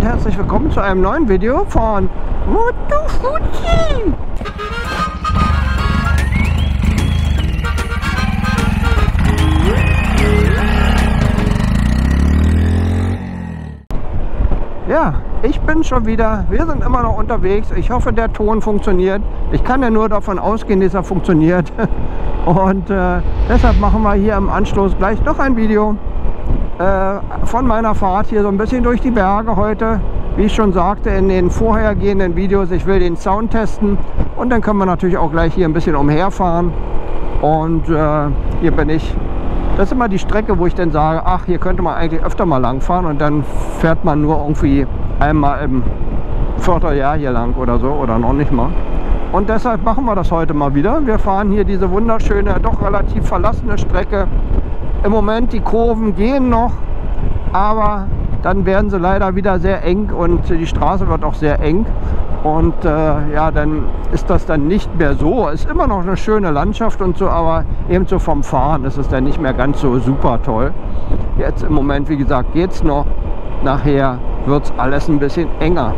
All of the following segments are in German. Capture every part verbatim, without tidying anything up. und herzlich willkommen zu einem neuen Video von MotoFuzzi. Ja, ich bin schon wieder, wir sind immer noch unterwegs. Ich hoffe, der Ton funktioniert. Ich kann ja nur davon ausgehen, dass er funktioniert. Und äh, deshalb machen wir hier im Anschluss gleich noch ein Video äh, von meiner Fahrt hier so ein bisschen durch die Berge heute. Wie ich schon sagte in den vorhergehenden Videos, ich will den Sound testen. Und dann können wir natürlich auch gleich hier ein bisschen umherfahren. Und äh, hier bin ich. Das ist immer die Strecke, wo ich dann sage, ach, hier könnte man eigentlich öfter mal langfahren, und dann fährt man nur irgendwie einmal im Vierteljahr hier lang oder so oder noch nicht mal. Und deshalb machen wir das heute mal wieder. Wir fahren hier diese wunderschöne, doch relativ verlassene Strecke. Im Moment die Kurven gehen noch, aber dann werden sie leider wieder sehr eng und die Straße wird auch sehr eng. Und äh, ja, dann ist das dann nicht mehr so. Ist immer noch eine schöne Landschaft und so, aber eben so vom Fahren ist es dann nicht mehr ganz so super toll. Jetzt im Moment, wie gesagt, geht es noch. Nachher wird es alles ein bisschen enger.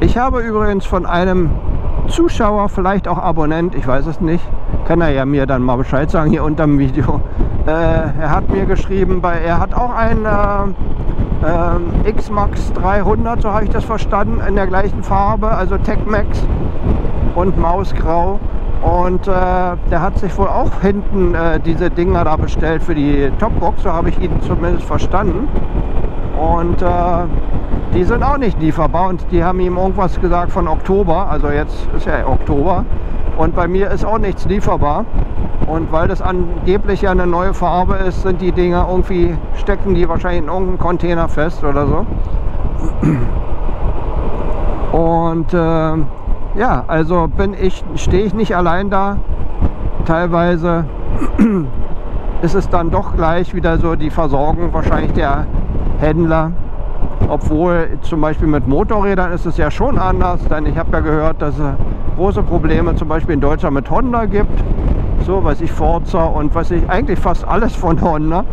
Ich habe übrigens von einem Zuschauer, vielleicht auch Abonnent, ich weiß es nicht, kann er ja mir dann mal Bescheid sagen hier unter dem Video. Äh, er hat mir geschrieben, bei, er hat auch ein äh, äh, X Max dreihundert, so habe ich das verstanden, in der gleichen Farbe, also Tech Max und Mausgrau. Und äh, der hat sich wohl auch hinten äh, diese Dinger da bestellt für die Topbox, so habe ich ihn zumindest verstanden. Und äh, die sind auch nicht lieferbar und die haben ihm irgendwas gesagt von Oktober, also jetzt ist ja Oktober. Und bei mir ist auch nichts lieferbar. Und weil das angeblich ja eine neue Farbe ist, sind die Dinger irgendwie, stecken die wahrscheinlich in irgendeinem Container fest oder so. Und äh, ja, also bin ich, stehe ich nicht allein da. Teilweise ist es dann doch gleich wieder so die Versorgung wahrscheinlich der Händler. Obwohl zum Beispiel mit Motorrädern ist es ja schon anders, denn ich habe ja gehört, dass es große Probleme zum Beispiel in Deutschland mit Honda gibt. So, weiß ich, Forza und weiß ich, eigentlich fast alles von Honda.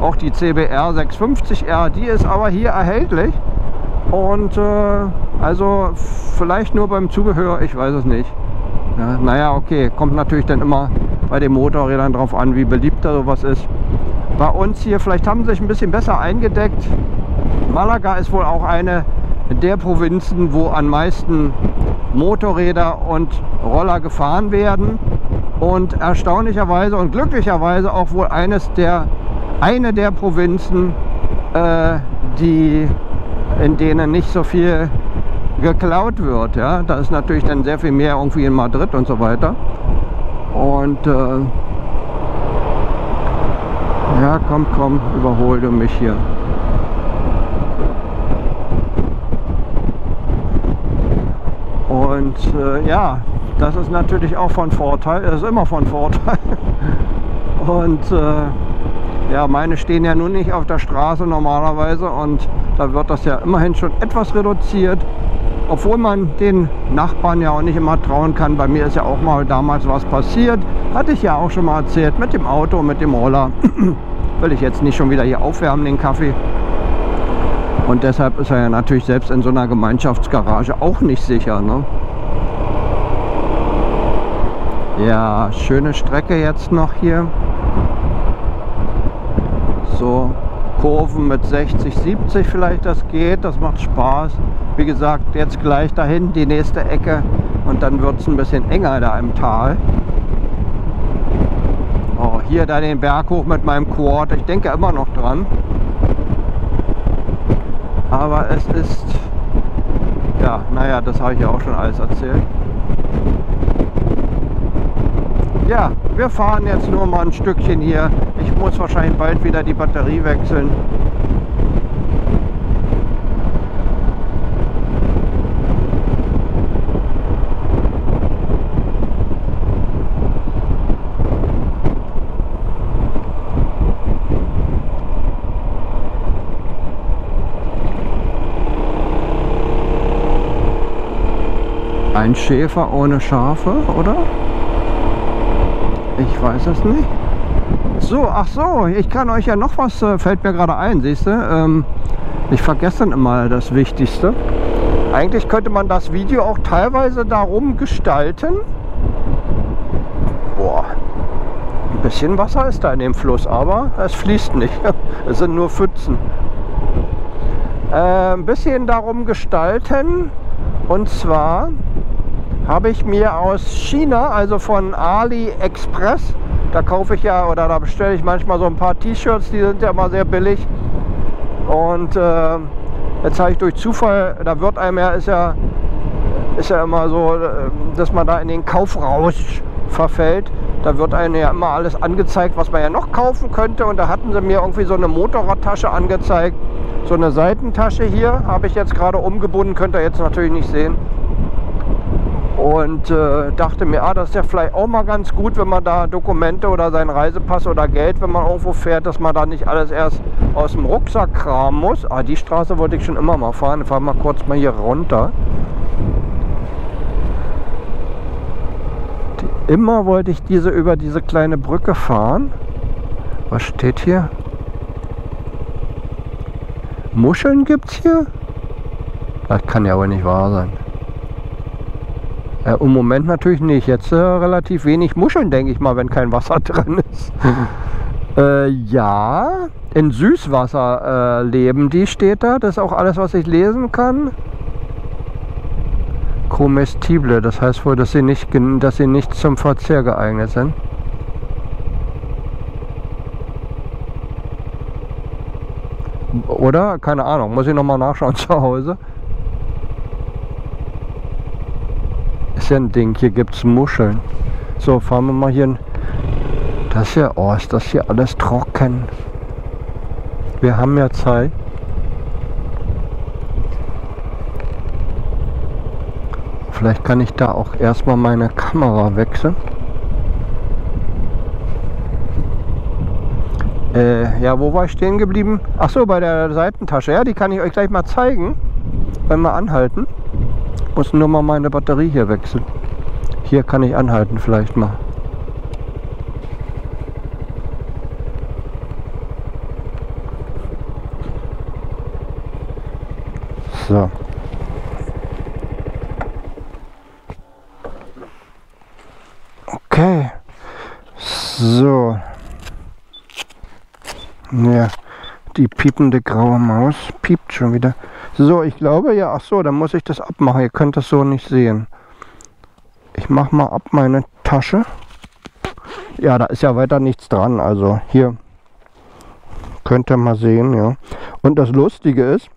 Auch die C B R sechs fünfzig R, die ist aber hier erhältlich. Und äh, also vielleicht nur beim Zubehör, ich weiß es nicht. Ja, naja, okay, kommt natürlich dann immer bei den Motorrädern drauf an, wie beliebt da sowas ist. Bei uns hier, vielleicht haben sie sich ein bisschen besser eingedeckt. Malaga ist wohl auch eine der Provinzen, wo am meisten Motorräder und Roller gefahren werden. Und erstaunlicherweise und glücklicherweise auch wohl eines der, eine der Provinzen, äh, die, in denen nicht so viel geklaut wird. Ja? Da ist natürlich dann sehr viel mehr irgendwie in Madrid und so weiter. Und äh, ja, komm, komm, überhol du mich hier. Und äh, ja, das ist natürlich auch von Vorteil, das ist immer von Vorteil. Und äh, ja, meine stehen ja nun nicht auf der Straße normalerweise und da wird das ja immerhin schon etwas reduziert. Obwohl man den Nachbarn ja auch nicht immer trauen kann. Bei mir ist ja auch mal damals was passiert, hatte ich ja auch schon mal erzählt, mit dem Auto, mit dem Roller. Will ich jetzt nicht schon wieder hier aufwärmen, den Kaffee. Und deshalb ist er ja natürlich selbst in so einer Gemeinschaftsgarage auch nicht sicher, ne? Ja, schöne Strecke jetzt noch hier. So, Kurven mit sechzig, siebzig vielleicht, das geht, das macht Spaß. Wie gesagt, jetzt gleich dahin die nächste Ecke und dann wird es ein bisschen enger da im Tal. Oh, hier da den Berg hoch mit meinem Quad, ich denke immer noch dran. Aber es ist, ja, naja, das habe ich ja auch schon alles erzählt. Ja, wir fahren jetzt nur mal ein Stückchen hier. Ich muss wahrscheinlich bald wieder die Batterie wechseln. Ein Schäfer ohne Schafe, oder? Ich weiß es nicht. So, ach so, ich kann euch ja noch was, äh, fällt mir gerade ein, siehst du? Ähm, ich vergesse dann immer das Wichtigste. Eigentlich könnte man das Video auch teilweise darum gestalten. Boah, ein bisschen Wasser ist da in dem Fluss, aber es fließt nicht. Es sind nur Pfützen. Äh, ein bisschen darum gestalten. Und zwar habe ich mir aus China, also von AliExpress, da kaufe ich ja oder da bestelle ich manchmal so ein paar T-Shirts, die sind ja immer sehr billig. Und äh, jetzt habe ich durch Zufall, da wird einem ja, ist ja, ist ja immer so, dass man da in den Kaufrausch verfällt. Da wird einem ja immer alles angezeigt, was man ja noch kaufen könnte. Und da hatten sie mir irgendwie so eine Motorradtasche angezeigt. So eine Seitentasche hier habe ich jetzt gerade umgebunden, könnt ihr jetzt natürlich nicht sehen. Und äh, dachte mir, ah, das ist ja vielleicht auch mal ganz gut, wenn man da Dokumente oder seinen Reisepass oder Geld, wenn man irgendwo fährt, dass man da nicht alles erst aus dem Rucksack kramen muss. Ah, die Straße wollte ich schon immer mal fahren. Ich fahre mal kurz mal hier runter. Die, immer wollte ich diese über diese kleine Brücke fahren. Was steht hier? Muscheln gibt's hier? Das kann ja wohl nicht wahr sein. Äh, im Moment natürlich nicht. Jetzt äh, relativ wenig Muscheln, denke ich mal, wenn kein Wasser drin ist. äh, ja, in Süßwasser äh, leben die, steht da. Das ist auch alles, was ich lesen kann. Komestible, das heißt wohl, dass sie nicht, dass sie nicht zum Verzehr geeignet sind. Oder? Keine Ahnung, muss ich nochmal nachschauen zu Hause. Ein Ding, hier gibt es Muscheln. So, fahren wir mal hier. Das hier, oh, ist das hier alles trocken. Wir haben ja Zeit. Vielleicht kann ich da auch erstmal meine Kamera wechseln. Äh, ja, wo war ich stehen geblieben? Ach so, bei der Seitentasche. Ja, die kann ich euch gleich mal zeigen, wenn wir anhalten. Muss nur mal meine Batterie hier wechseln. Hier kann ich anhalten vielleicht mal. So. Okay. So. Ja, die piepende graue Maus piept schon wieder. So, ich glaube, ja, ach so, dann muss ich das abmachen. Ihr könnt das so nicht sehen. Ich mache mal ab meine Tasche. Ja, da ist ja weiter nichts dran. Also hier könnt ihr mal sehen, ja. Und das Lustige ist,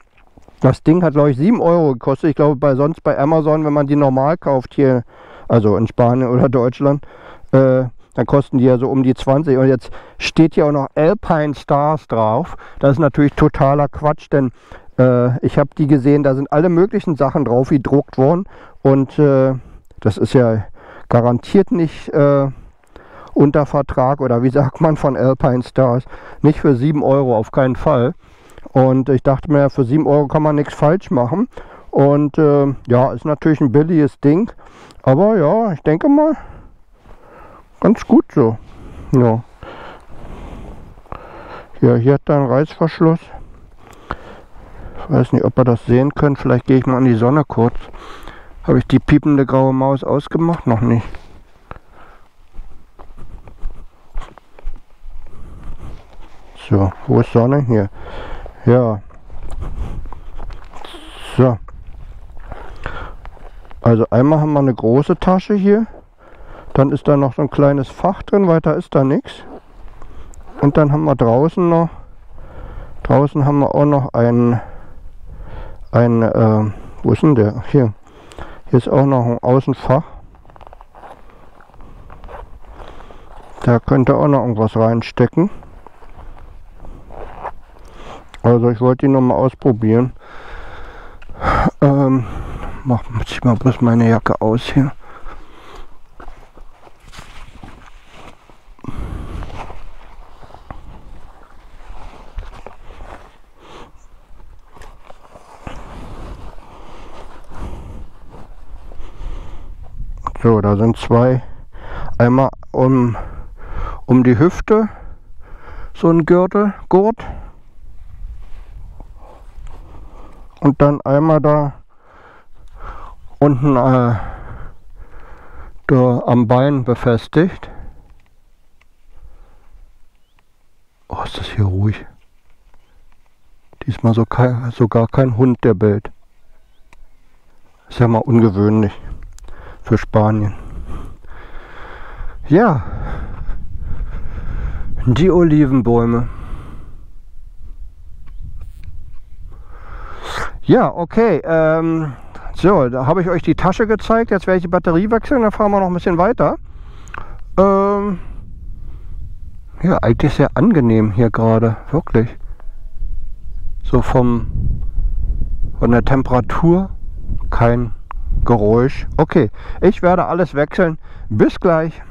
das Ding hat, glaube ich, sieben Euro gekostet. Ich glaube, bei sonst bei Amazon, wenn man die normal kauft hier, also in Spanien oder Deutschland, äh, dann kosten die ja so um die zwanzig. Und jetzt steht hier auch noch Alpinestars drauf. Das ist natürlich totaler Quatsch, denn ich habe die gesehen, da sind alle möglichen Sachen drauf gedruckt worden und äh, das ist ja garantiert nicht äh, unter Vertrag oder wie sagt man von Alpinestars, nicht für sieben Euro, auf keinen Fall. Und ich dachte mir, für sieben Euro kann man nichts falsch machen und äh, ja, ist natürlich ein billiges Ding, aber ja, ich denke mal, ganz gut so. Ja, ja, hier hat er einen Reißverschluss. Ich weiß nicht, ob ihr das sehen könnt. Vielleicht gehe ich mal in die Sonne kurz. Habe ich die piepende graue Maus ausgemacht? Noch nicht. So, wo ist Sonne? Hier. Ja. So. Also einmal haben wir eine große Tasche hier. Dann ist da noch so ein kleines Fach drin. Weiter ist da nichts. Und dann haben wir draußen noch... Draußen haben wir auch noch einen... Ein, äh, wo ist denn der? Hier. Hier ist auch noch ein Außenfach. Da könnte auch noch irgendwas reinstecken. Also ich wollte die noch mal ausprobieren. Ähm, mach ich mal bloß meine Jacke aus hier. So, da sind zwei, einmal um, um die Hüfte so ein Gürtel, Gurt. Und dann einmal da unten äh, da am Bein befestigt. Oh, ist das hier ruhig. Diesmal so kein, sogar kein Hund, der bellt. Ist ja mal ungewöhnlich für Spanien. Ja, die Olivenbäume. Ja, okay. Ähm, so, da habe ich euch die Tasche gezeigt. Jetzt werde ich die Batterie wechseln. Dann fahren wir noch ein bisschen weiter. Ähm, ja, eigentlich sehr angenehm hier gerade. Wirklich. So vom, von der Temperatur kein Geräusch. Okay, ich werde alles wechseln. Bis gleich.